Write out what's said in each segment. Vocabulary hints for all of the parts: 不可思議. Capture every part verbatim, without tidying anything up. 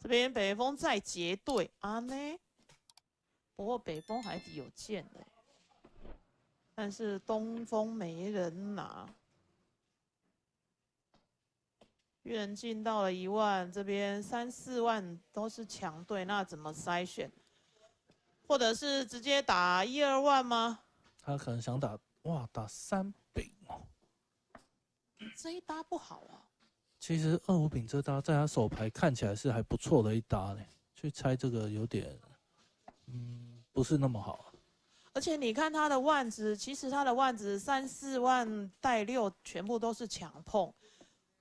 这边北风再结队啊呢，不过北风海底有剑的、欸，但是东风没人拿。巨人进到了一万，这边三四万都是强队，那怎么筛选？或者是直接打一二万吗？他可能想打哇，打三饼哦。这一搭不好啊。 其实二五饼这搭在他手牌看起来是还不错的一搭呢，去猜这个有点，嗯，不是那么好、啊。而且你看他的万子，其实他的万子三四万带六全部都是强碰。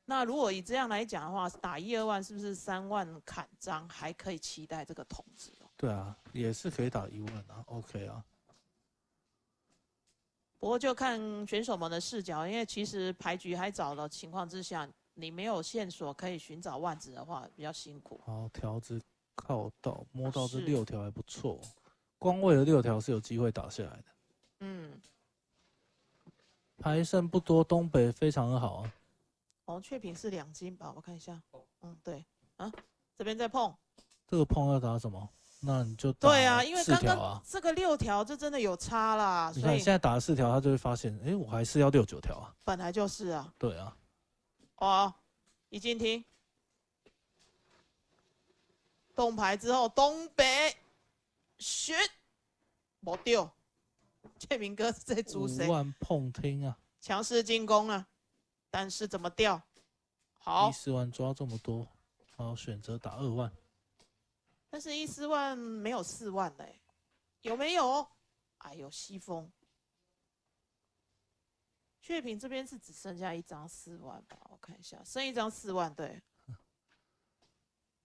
那如果以这样来讲的话，打一二万是不是三万砍张还可以期待这个筒子、哦？对啊，也是可以打一万啊 ，OK 啊。不过就看选手们的视角，因为其实牌局还早的情况之下。 你没有线索可以寻找万子的话，比较辛苦。好，条子靠到摸到这六条还不错，光为了六条是有机会打下来的。嗯，牌剩不多，东北非常的好啊。红雀品是两金吧？我看一下。嗯，对啊，这边在碰。这个碰要打什么？那你就打、啊、对啊，因为刚刚这个六条就真的有差啦。你看你现在打了四条，他就会发现，哎、欸，我还是要六九条啊。本来就是啊。对啊。 哦，一进厅，动牌之后，东北巡，没丢。建明哥是在主谁？五万碰听啊，强势进攻啊，但是怎么掉？好，一四万抓这么多，好选择打二万，但是一四万没有四万嘞、欸，有没有？哎呦，西风。 雀屏这边是只剩下一张四万吧？我看一下，剩一张四万。对，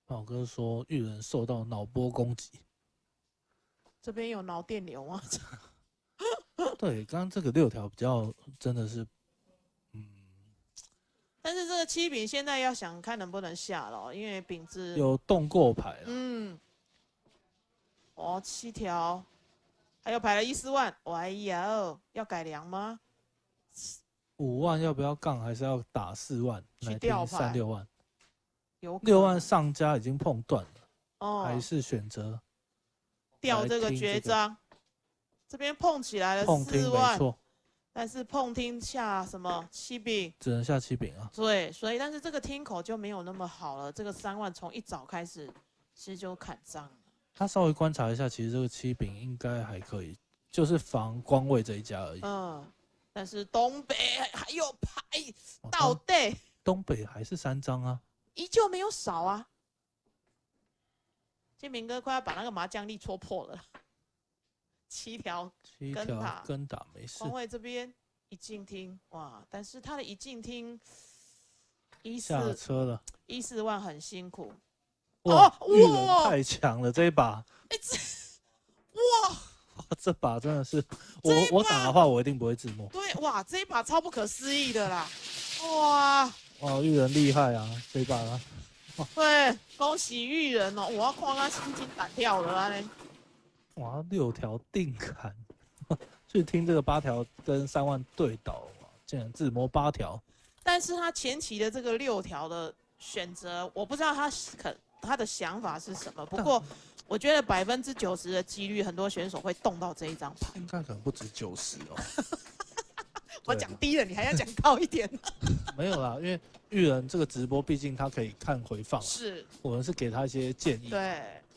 宝哥说玉人受到脑波攻击，这边有脑电流吗？对，刚刚这个六条比较真的是，嗯，但是这个七饼现在要想看能不能下了，因为饼子有动过牌了。嗯，哦，七条，还有排了一四万，哎呀，要改良吗？ 五万要不要杠？还是要打四万？去掉牌三六万，有六万上家已经碰断了，哦、还是选择掉这个绝章？这边碰起来了四万，但是碰听下什么七饼，只能下七饼啊。对，所以但是这个听口就没有那么好了。这个三万从一早开始其实就砍张了。他稍微观察一下，其实这个七饼应该还可以，就是防光位这一家而已。嗯。 但是东北还有牌到底，东北还是三张啊，依旧没有少啊。建明哥快要把那个麻将力戳破了，七条跟打跟打没事。方位这边一进厅哇，但是他的一进厅一四下车了，一四万很辛苦。哇，玉人太强了这一把，哎这哇。 哇，这把真的是我我打的话，我一定不会自摸。对，哇，这一把超不可思议的啦！哇哇，玉人厉害啊，这一把啦。对，恭喜玉人哦！我要看他心惊胆跳了啊嘞！哇，六条定砍，去听这个八条跟三万对倒，竟然自摸八条。但是他前期的这个六条的选择，我不知道他可他的想法是什么，不过。 我觉得百分之九十的几率，很多选手会动到这一张牌。应该可能不止九十哦。我讲低了，你还要讲高一点。没有啦，因为玉人这个直播，毕竟他可以看回放。是。我们是给他一些建议。对。